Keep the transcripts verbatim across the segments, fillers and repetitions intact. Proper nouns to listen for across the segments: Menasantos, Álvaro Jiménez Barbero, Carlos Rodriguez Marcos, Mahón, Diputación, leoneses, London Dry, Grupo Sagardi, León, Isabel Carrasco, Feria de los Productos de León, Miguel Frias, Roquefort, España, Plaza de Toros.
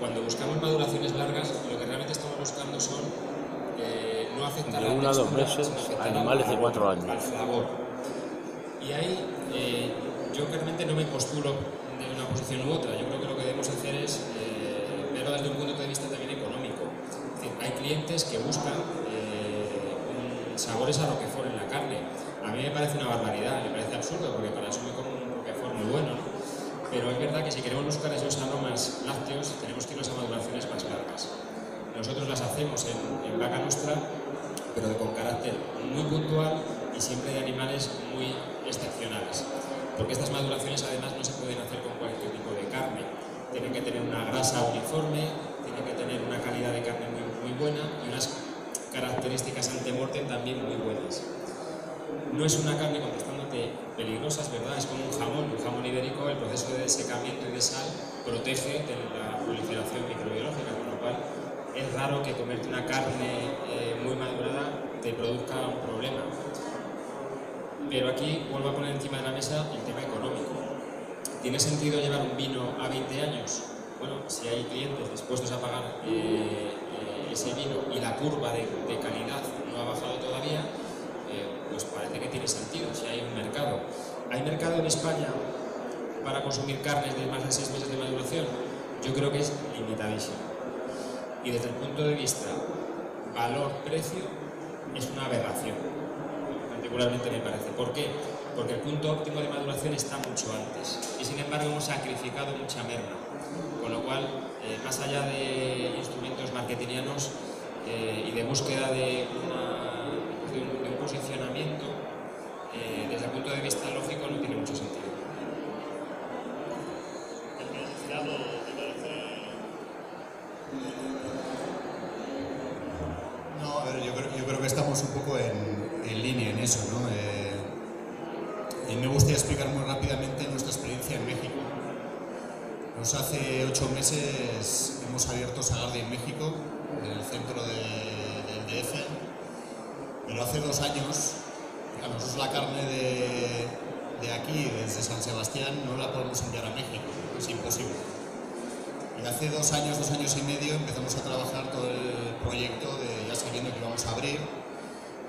Cuando buscamos maduraciones largas, lo que realmente estamos buscando son eh, no afectar de a una a dos meses a animales de cuatro años. Al favor. Y ahí eh, yo realmente no me postulo de una posición u otra. Yo creo que lo que debemos hacer es eh, verlo desde un punto de vista también económico. Es decir, hay clientes que buscan eh, sabores a roquefort en la carne. A mí me parece una barbaridad, me parece absurdo, porque para eso me como un roquefort muy bueno, ¿no? Pero es verdad que si queremos buscar esos aromas lácteos, tenemos que irnos a maduraciones más largas. Nosotros las hacemos en, en vaca nuestra, pero con carácter muy puntual y siempre de animales muy excepcionales. Porque estas maduraciones además no se pueden hacer con cualquier tipo de carne. Tienen que tener una grasa uniforme, tienen que tener una calidad de carne muy, muy buena y unas características antemortem también muy buenas. No es una carne, contestándote, peligrosa, es verdad, es como un jamón, un jamón ibérico. El proceso de desecamiento y de sal protege de la proliferación microbiológica, con lo cual es raro que comerte una carne eh, muy madurada te produzca un problema. Pero aquí vuelvo a poner encima de la mesa el tema económico. ¿Tiene sentido llevar un vino a veinte años? Bueno, si hay clientes dispuestos a pagar eh, eh, ese vino y la curva de, de calidad no ha bajado todavía, pues parece que tiene sentido, si hay un mercado. ¿Hay mercado en España para consumir carnes de más de seis meses de maduración? Yo creo que es limitadísimo. Y desde el punto de vista valor-precio, es una aberración. Particularmente me parece. ¿Por qué? Porque el punto óptimo de maduración está mucho antes. Y sin embargo hemos sacrificado mucha merma. Con lo cual, eh, más allá de instrumentos marketingianos eh, y de búsqueda de una... De un, de un posicionamiento eh, desde el punto de vista lógico no tiene mucho sentido. No, a ver, yo creo, yo creo que estamos un poco en, en línea en eso, ¿no? Eh, y me gustaría explicar muy rápidamente nuestra experiencia en México. Pues hace ocho meses hemos abierto Sagardi en México, en el centro de, del D F. Pero hace dos años, a nosotros la carne de, de aquí, desde San Sebastián, no la podemos enviar a México, es imposible. Y hace dos años, dos años y medio, empezamos a trabajar todo el proyecto, de, ya sabiendo que íbamos a abrir,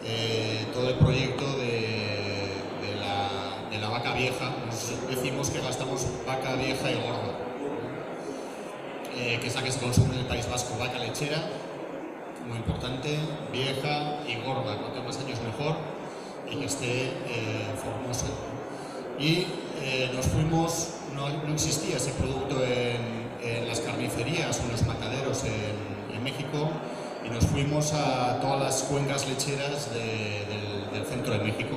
eh, todo el proyecto de, de, la, de la vaca vieja. Nos decimos que gastamos vaca vieja y gorda, eh, que es la que se consume en el País Vasco, vaca lechera. Muy importante, vieja y gorda, cuanto más años mejor, y que esté eh, formoso. Y eh, nos fuimos, no, no existía ese producto en, en las carnicerías o en los mataderos en, en México, y nos fuimos a todas las cuencas lecheras de, del, del centro de México,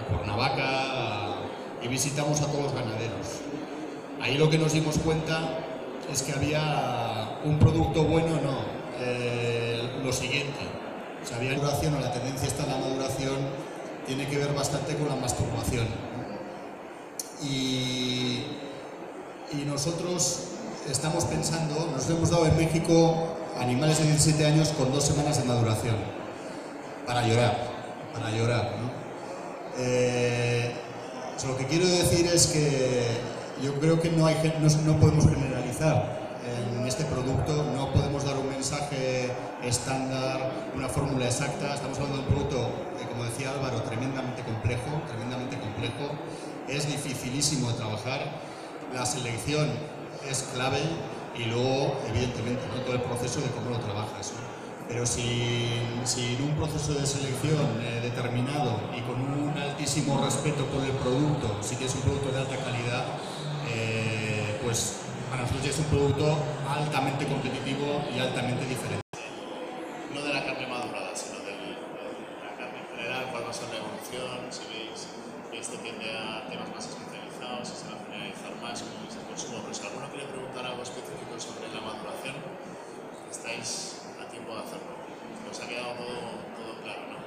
a Cuernavaca, a, y visitamos a todos los ganaderos. Ahí lo que nos dimos cuenta es que había un producto bueno, no. Eh, lo siguiente, o sea, había maduración, o la tendencia está en la maduración, tiene que ver bastante con la masturbación. Y, y nosotros estamos pensando, nos hemos dado en México animales de diecisiete años con dos semanas de maduración, para llorar, para llorar, ¿no? Eh, o sea, lo que quiero decir es que yo creo que no, hay, no, no podemos generalizar. En este producto no podemos dar un mensaje estándar, una fórmula exacta. Estamos hablando de un producto, eh, como decía Álvaro, tremendamente complejo, tremendamente complejo. Es dificilísimo de trabajar, la selección es clave y luego, evidentemente, ¿no?, todo el proceso de cómo lo trabajas, ¿no? Pero sin, sin un proceso de selección eh, determinado y con un altísimo respeto por el producto, si que es un producto de alta calidad, eh, pues para nosotros es un producto altamente competitivo y altamente diferente. No de la carne madurada, sino de la carne en general, cuál va a ser la evolución, si veis que esto tiende a temas más especializados, si se va a generalizar más, como es el consumo. Pero si alguno quiere preguntar algo específico sobre la maduración, estáis a tiempo de hacerlo. Os ha quedado todo, todo claro, ¿no?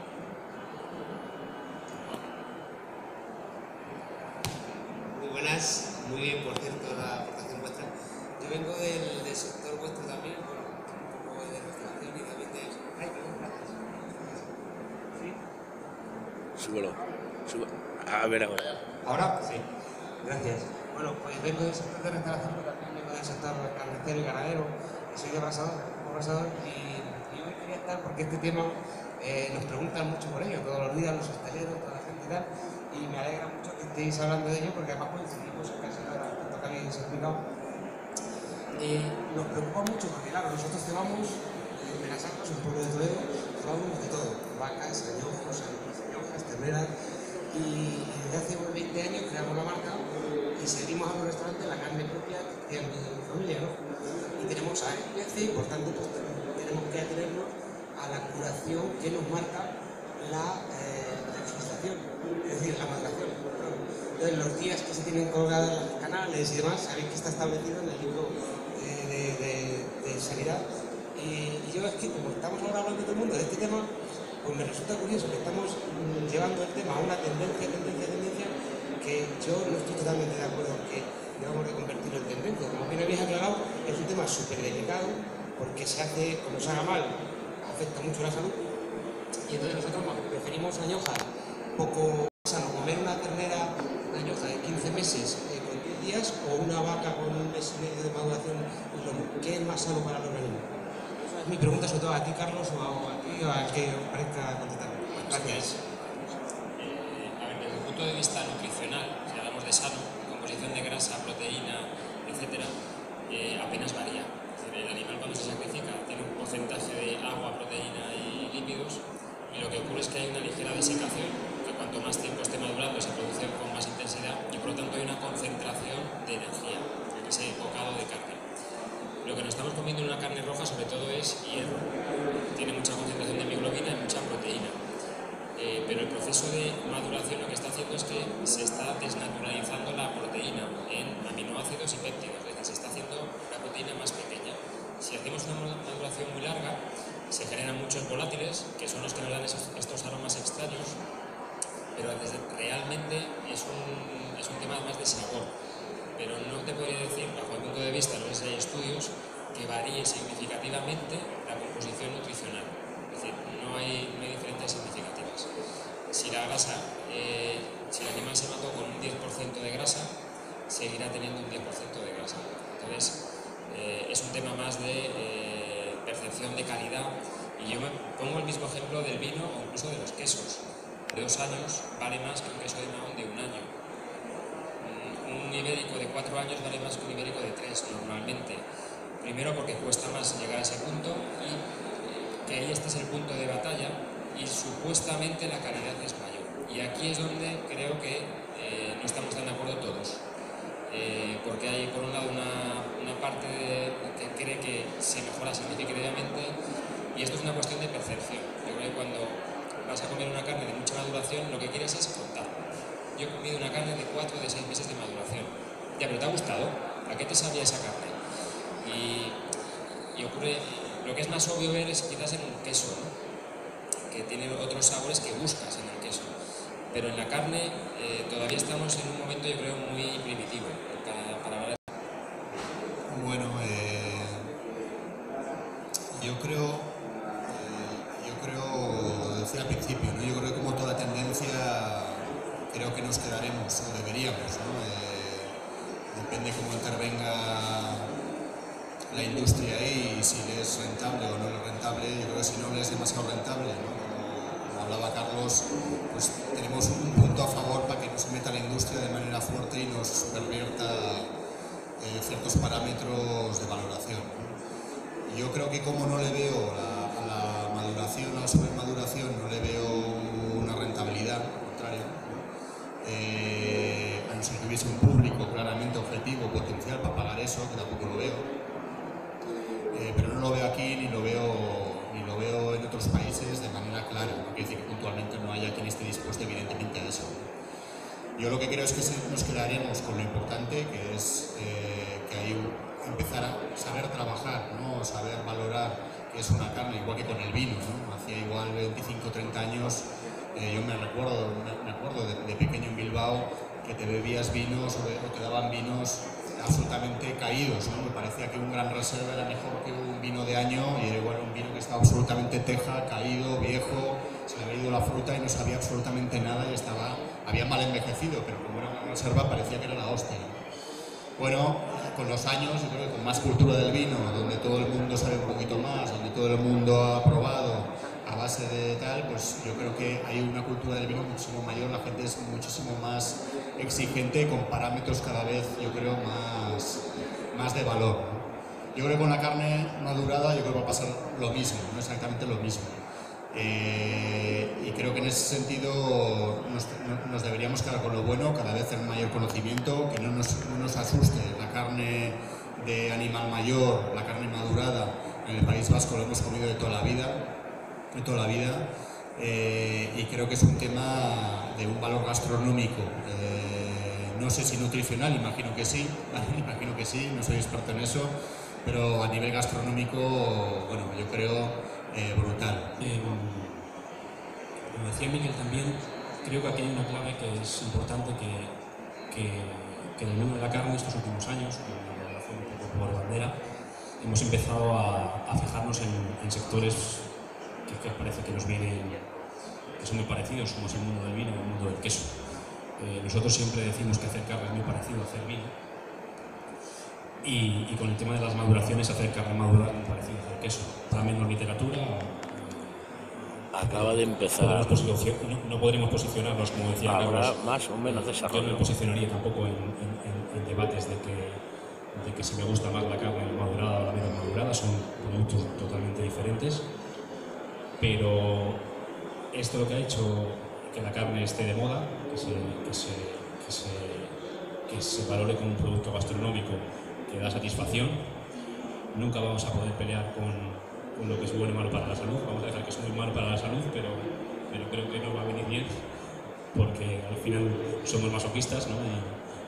Muy buenas, muy bien, por cierto, la aportación vuestra. Yo vengo del, del sector vuestro también, con un poco de restauración y también de... Ay, perdón, gracias. ¿Sí? Súbelo. Súbelo. A ver, ahora. ¿Ahora? Sí. Gracias. Bueno, pues vengo del sector de restauración y también vengo del años estar carnicero y ganadero, y soy de Abrazador, abrazador y, y hoy quería estar porque este tema eh, nos preguntan mucho por ello, todos los días los hosteleros, toda la gente y tal, y me alegra mucho que estéis hablando de ello porque además coincidimos en casi todo el aspecto que habéis explicado. Eh, nos preocupa mucho porque claro, nosotros llevamos en Menasantos, un pueblo de Toledo, llevamos de todo, vacas, añojos, añojas, terneras, y desde hace veinte años creamos la marca y servimos a los restaurantes la carne propia que tiene mi familia, ¿no? Y tenemos a F P C y por tanto pues, tenemos que atenernos a la curación que nos marca la legislación, eh, es decir, la marcación. Entonces los días que se tienen colgadas los canales y demás, sabéis que está establecido en el libro eh, de, de, de sanidad. Y, y yo es que como estamos ahora hablando todo el mundo de este tema, pues me resulta curioso que estamos mm, llevando el tema a una tendencia, tendencia, tendencia, que yo no estoy totalmente de acuerdo en que debamos de convertirlo en tendencia. Como bien habéis aclarado, es un tema súper delicado, porque se hace, como se haga mal, afecta mucho la salud. Y entonces nosotros bueno, preferimos añojar poco sano, comer una ternera añoja de quince meses eh, con diez días, o una vaca con un mes y medio de maduración, que es más sano para el organismo. Mi pregunta sobre todo a ti, Carlos, o a ti, o al que os parezca contestar. Gracias. Eh, a ver, desde el punto de vista nutricional, si hablamos de sano, composición de grasa, proteína, etcétera, eh, apenas varía. Es decir, el animal cuando se sacrifica tiene un porcentaje de agua, proteína y lípidos, y lo que ocurre es que hay una ligera desecación, que cuanto más tiempo esté madurando se produce con más intensidad, y por lo tanto hay una concentración de energía en ese bocado de carne. Lo que nos estamos comiendo en una carne roja sobre todo es hierro. Tiene mucha concentración de mioglobina y mucha proteína. Eh, pero el proceso de maduración lo que está haciendo es que se está desnaturalizando la proteína en aminoácidos y péptidos. Es decir, se está haciendo la proteína más pequeña. Si hacemos una maduración muy larga, se generan muchos volátiles, que son los que nos dan esos, estos aromas extraños. Pero realmente es un, es un tema más de sabor. Pero no te podría decir, bajo el punto de vista, no sé si hay estudios, que varíe significativamente la composición nutricional. Es decir, no hay, no hay diferencias significativas. Si la grasa, eh, si el animal se mató con un diez por ciento de grasa, seguirá teniendo un diez por ciento de grasa. Entonces, eh, es un tema más de eh, percepción de calidad. Y yo me pongo el mismo ejemplo del vino o incluso de los quesos. De dos años vale más que un queso de Mahón de un año. Un ibérico de cuatro años vale más que un ibérico de tres normalmente. Primero porque cuesta más llegar a ese punto y que ahí este es el punto de batalla y supuestamente la calidad es mayor. Y aquí es donde creo que eh, no estamos tan de acuerdo todos. Eh, porque hay por un lado una, una parte de, que cree que se mejora significativamente y esto es una cuestión de percepción. Yo creo que cuando vas a comer una carne de mucha maduración lo que quieres es cortar. Yo he comido una carne de cuatro o de seis meses de maduración. Ya, pero ¿te ha gustado? ¿A qué te sabía esa carne? Y, y ocurre... Lo que es más obvio ver es quizás en un queso, ¿no? Que tiene otros sabores que buscas en el queso. Pero en la carne eh, todavía estamos en un momento, yo creo, muy primitivo para, para hablar. Bueno, eh, yo creo... Eh, yo creo... decía al principio, ¿no? Yo creo que como toda tendencia... creo que nos quedaremos, o deberíamos, ¿no? Eh, depende cómo intervenga la industria ahí y si le es rentable o no es rentable. Yo creo que si no le es demasiado rentable, ¿no? Como hablaba Carlos, pues tenemos un punto a favor para que no se meta la industria de manera fuerte y nos supervierta eh, ciertos parámetros de valoración, ¿no? Yo creo que como no le veo a la, la maduración, a la supermaduración, no le veo una rentabilidad, al contrario. Eh, a no ser que hubiese un público claramente objetivo, potencial para pagar eso, que tampoco lo veo, eh, pero no lo veo aquí ni lo veo, ni lo veo en otros países de manera clara, no quiere decir que puntualmente no haya quien esté dispuesto evidentemente a eso. Yo lo que creo es que nos quedaremos con lo importante, que es eh, que hay empezar a saber trabajar, ¿no? Saber valorar que es una carne, igual que con el vino, ¿no? Hacía igual veinticinco o treinta años. Eh, yo me recuerdo, me acuerdo de, de pequeño en Bilbao que te bebías vinos o, de, o te daban vinos absolutamente caídos, ¿no? Me parecía que un gran reserva era mejor que un vino de año y era igual un vino que estaba absolutamente teja, caído, viejo, se le había ido la fruta y no sabía absolutamente nada y estaba, había mal envejecido, pero como era una reserva parecía que era la hostia, ¿no? bueno, con los años, yo creo que con más cultura del vino, donde todo el mundo sabe un poquito más, donde todo el mundo ha probado a base de tal, pues yo creo que hay una cultura del vino muchísimo mayor, la gente es muchísimo más exigente, con parámetros cada vez, yo creo, más, más de valor, ¿no? Yo creo que con la carne madurada, yo creo que va a pasar lo mismo, no exactamente lo mismo. Eh, y creo que en ese sentido nos, nos deberíamos quedar con lo bueno, cada vez tener mayor conocimiento, que no nos, no nos asuste la carne de animal mayor, la carne madurada. En el País Vasco lo hemos comido de toda la vida, de toda la vida, eh, y creo que es un tema de un valor gastronómico. Eh, no sé si nutricional, imagino que sí, imagino que sí, no soy experto en eso. Pero a nivel gastronómico, bueno, yo creo eh, brutal. Eh, como decía Miguel también, creo que aquí hay una clave que es importante que, que, que en el mundo de la carne estos últimos años, que lo hace un poco por bandera, hemos empezado a, a fijarnos en, en sectores que, que parece que nos vienen, que son muy parecidos, como es el mundo del vino y el mundo del queso. Eh, nosotros siempre decimos que hacer carne es muy parecido a hacer vino. Y, y con el tema de las maduraciones, hacer carne madurada me parece hacer queso. Para menos literatura. Acaba de empezar. No, no podremos posicionarnos, como decía Carlos. Más o menos desarrollo. Yo no me posicionaría tampoco en, en, en, en debates de que, de que si me gusta más la carne madurada o la menos madurada. Son productos totalmente diferentes. Pero esto lo que ha hecho que la carne esté de moda, que se, que se, que se, que se valore como un producto gastronómico. Que da satisfacción, nunca vamos a poder pelear con, con lo que es bueno y malo para la salud, vamos a dejar que es muy malo para la salud, pero, pero creo que no va a venir bien, porque al final somos masoquistas, ¿no? y,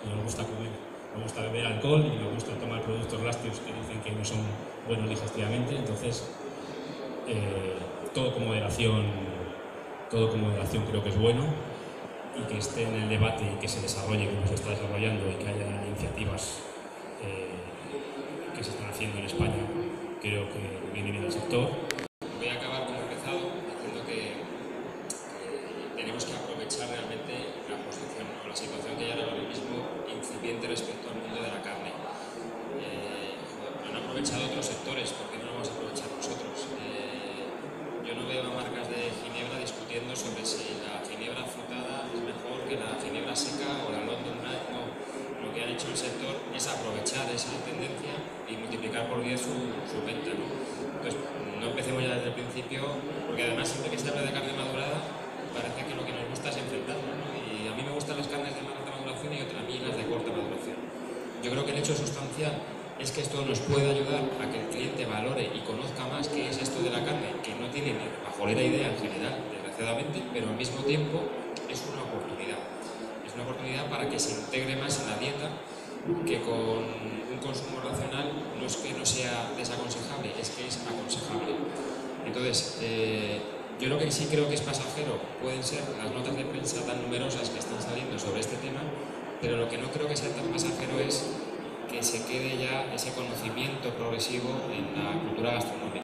y nos gusta comer, nos gusta beber alcohol y nos gusta tomar productos lácteos que dicen que no son buenos digestivamente, entonces eh, todo con moderación, todo con moderación creo que es bueno, y que esté en el debate y que se desarrolle como se está desarrollando y que haya iniciativas que se están haciendo en España, creo que viene bien al sector. Voy a acabar como he empezado, diciendo que, que tenemos que aprovechar realmente la posición o la situación que hay ahora mismo incipiente respecto al mundo de la carne. Eh, han aprovechado otros sectores, ¿por qué no lo vamos a aprovechar nosotros? Eh, yo no veo a marcas de ginebra discutiendo sobre si la ginebra frutada es mejor que la ginebra seca o la London Dry. Lo que ha hecho el sector es aprovechar esa tendencia y multiplicar por diez su, su venta, ¿no? Entonces, no empecemos ya desde el principio, porque además siempre que se habla de carne madurada, parece que lo que nos gusta es enfrentarlo, ¿no? Y a mí me gustan las carnes de más alta maduración y otras a mí las de corta maduración. Yo creo que el hecho sustancial es que esto nos puede ayudar a que el cliente valore y conozca más qué es esto de la carne, que no tiene ni pajolera idea en general, desgraciadamente, pero al mismo tiempo es una oportunidad. Una oportunidad para que se integre más en la dieta, que con un consumo racional no es que no sea desaconsejable, es que es aconsejable. Entonces, eh, yo lo que sí creo que es pasajero pueden ser las notas de prensa tan numerosas que están saliendo sobre este tema, pero lo que no creo que sea tan pasajero es que se quede ya ese conocimiento progresivo en la cultura gastronómica.